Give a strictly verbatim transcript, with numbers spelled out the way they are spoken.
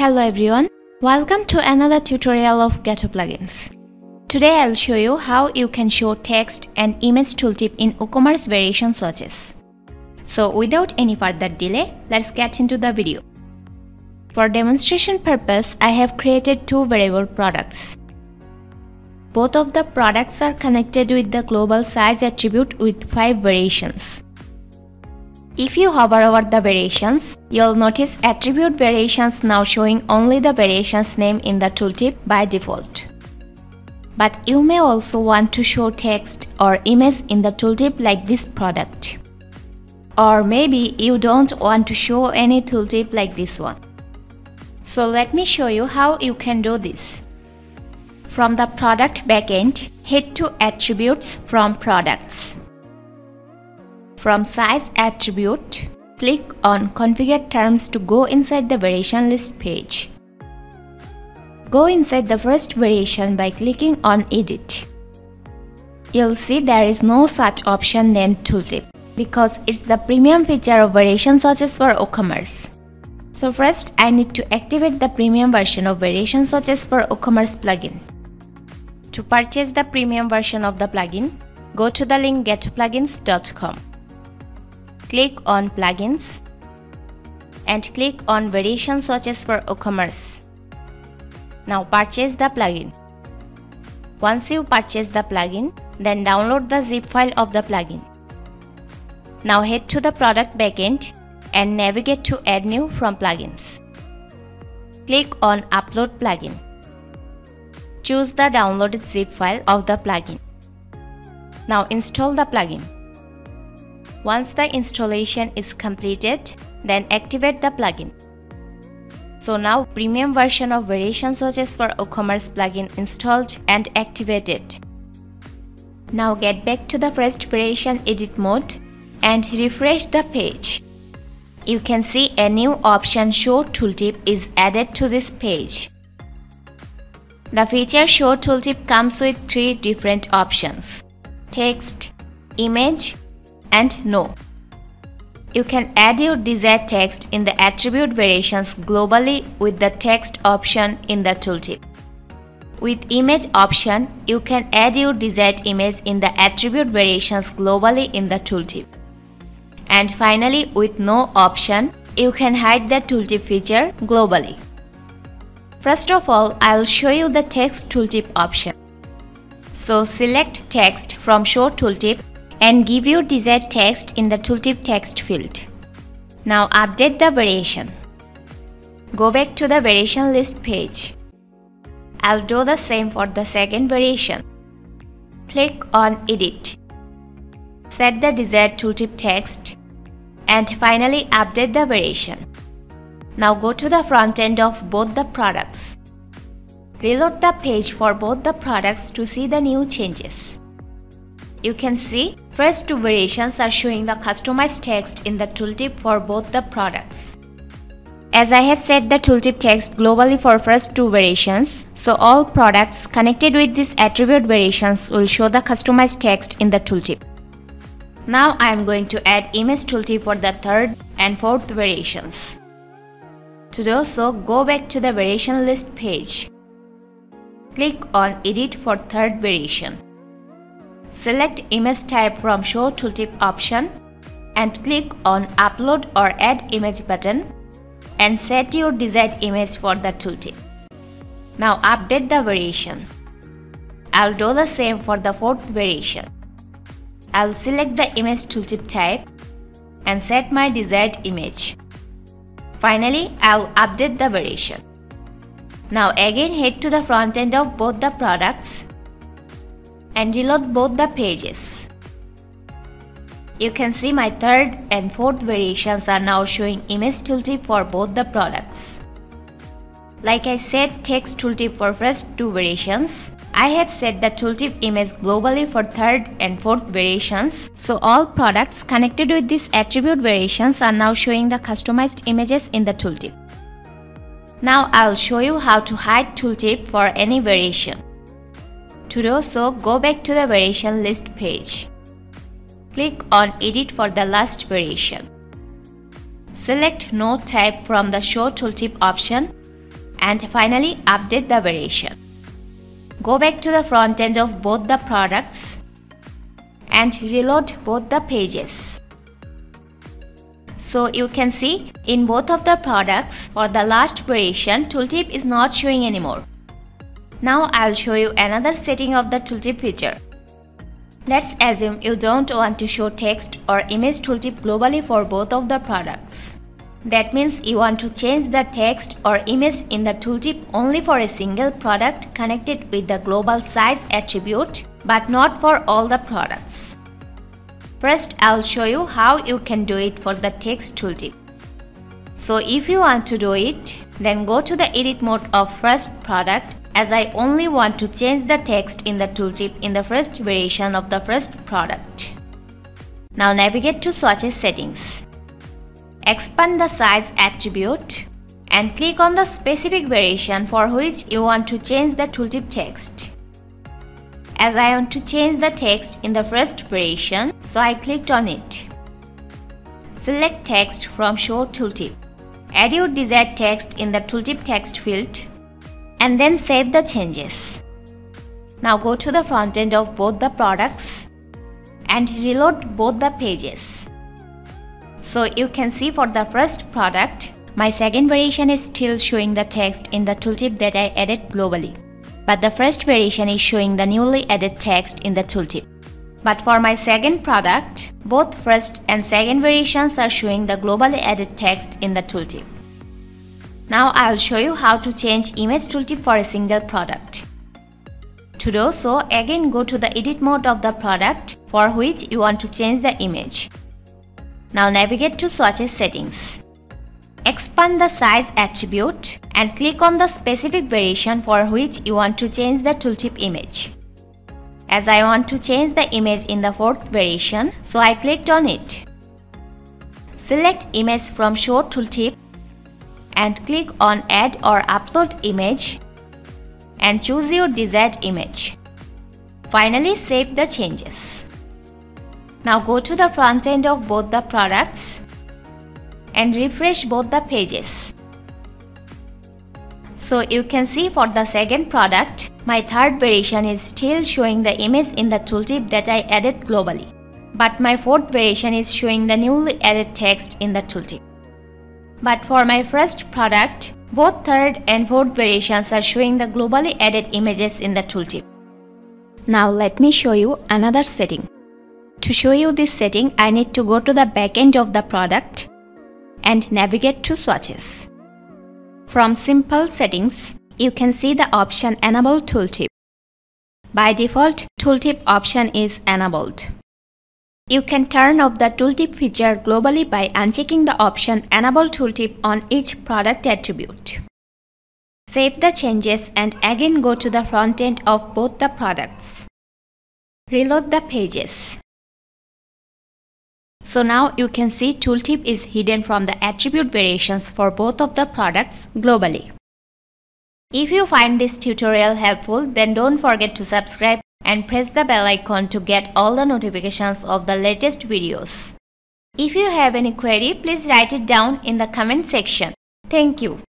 Hello everyone, welcome to another tutorial of GetWooPlugins. Today I'll show you how you can show text and image tooltip in WooCommerce Variation Swatches. So without any further delay, let's get into the video. For demonstration purpose, I have created two variable products. Both of the products are connected with the global size attribute with five variations. If you hover over the variations, you'll notice attribute variations now showing only the variation's name in the tooltip by default. But you may also want to show text or image in the tooltip like this product. Or maybe you don't want to show any tooltip like this one. So let me show you how you can do this. From the product backend, head to attributes from products. From size attribute, click on configure terms to go inside the variation list page. Go inside the first variation by clicking on edit. You'll see there is no such option named tooltip because it's the premium feature of Variation Swatches for WooCommerce. So first I need to activate the premium version of Variation Swatches for WooCommerce plugin. To purchase the premium version of the plugin, go to the link Get Woo Plugins dot com. Click on Plugins and click on Variation Swatches for WooCommerce. Now purchase the plugin. Once you purchase the plugin, then download the zip file of the plugin. Now head to the product backend and navigate to Add New from Plugins. Click on Upload Plugin. Choose the downloaded zip file of the plugin. Now install the plugin. Once the installation is completed, then activate the plugin. So now premium version of Variation Swatches for WooCommerce plugin installed and activated. Now get back to the first variation edit mode and refresh the page. You can see a new option Show Tooltip is added to this page. The feature Show Tooltip comes with three different options: text, image, and no. You can add your desired text in the attribute variations globally with the text option in the tooltip. With image option, you can add your desired image in the attribute variations globally in the tooltip. And finally, with no option, you can hide the tooltip feature globally. First of all, I'll show you the text tooltip option. So select text from Show Tooltip and give your desired text in the tooltip text field. Now update the variation. Go back to the variation list page. I'll do the same for the second variation. Click on edit. Set the desired tooltip text and finally update the variation. Now go to the front end of both the products. Reload the page for both the products to see the new changes. You can see first two variations are showing the customized text in the tooltip for both the products. As I have set the tooltip text globally for first two variations, so all products connected with these attribute variations will show the customized text in the tooltip. Now I am going to add image tooltip for the third and fourth variations. To do so, go back to the variation list page. Click on edit for third variation. Select image type from Show Tooltip option and click on Upload or Add Image button and set your desired image for the tooltip. Now update the variation. I'll do the same for the fourth variation. I'll select the image tooltip type and set my desired image. Finally, I'll update the variation. Now again head to the front end of both the products and reload both the pages. You can see my third and fourth variations are now showing image tooltip for both the products. Like I said, text tooltip for first two variations, I have set the tooltip image globally for third and fourth variations, so all products connected with these attribute variations are now showing the customized images in the tooltip. Now I'll show you how to hide tooltip for any variation. To do so, go back to the variation list page. Click on edit for the last variation. Select no type from the Show Tooltip option and finally update the variation. Go back to the front end of both the products and reload both the pages. So you can see in both of the products for the last variation, tooltip is not showing anymore. Now I'll show you another setting of the tooltip feature. Let's assume you don't want to show text or image tooltip globally for both of the products. That means you want to change the text or image in the tooltip only for a single product connected with the global size attribute, but not for all the products. First, I'll show you how you can do it for the text tooltip. So if you want to do it, then go to the edit mode of first product, as I only want to change the text in the tooltip in the first variation of the first product. Now navigate to Swatches settings. Expand the size attribute and click on the specific variation for which you want to change the tooltip text. As I want to change the text in the first variation, so I clicked on it. Select text from Show Tooltip. Add your desired text in the tooltip text field and then save the changes. Now go to the front end of both the products and reload both the pages. So you can see for the first product, my second variation is still showing the text in the tooltip that I added globally. But the first variation is showing the newly added text in the tooltip. But for my second product, both first and second variations are showing the globally added text in the tooltip. Now I'll show you how to change image tooltip for a single product. To do so, again go to the edit mode of the product for which you want to change the image. Now navigate to Swatches settings. Expand the size attribute and click on the specific variation for which you want to change the tooltip image. As I want to change the image in the fourth variation, so I clicked on it. Select image from Show Tooltip and click on Add or Upload Image and choose your desired image. Finally, save the changes. Now go to the front end of both the products and refresh both the pages. So you can see for the second product, my third variation is still showing the image in the tooltip that I added globally. But my fourth variation is showing the newly added text in the tooltip. But for my first product, both third and fourth variations are showing the globally added images in the tooltip. Now let me show you another setting. To show you this setting, I need to go to the back end of the product and navigate to Swatches. From Simple Settings, you can see the option Enable Tooltip. By default, Tooltip option is enabled. You can turn off the Tooltip feature globally by unchecking the option Enable Tooltip on each product attribute. Save the changes and again go to the front end of both the products. Reload the pages. So now you can see tooltip is hidden from the attribute variations for both of the products globally. If you find this tutorial helpful, then don't forget to subscribe and press the bell icon to get all the notifications of the latest videos. If you have any query, please write it down in the comment section. Thank you.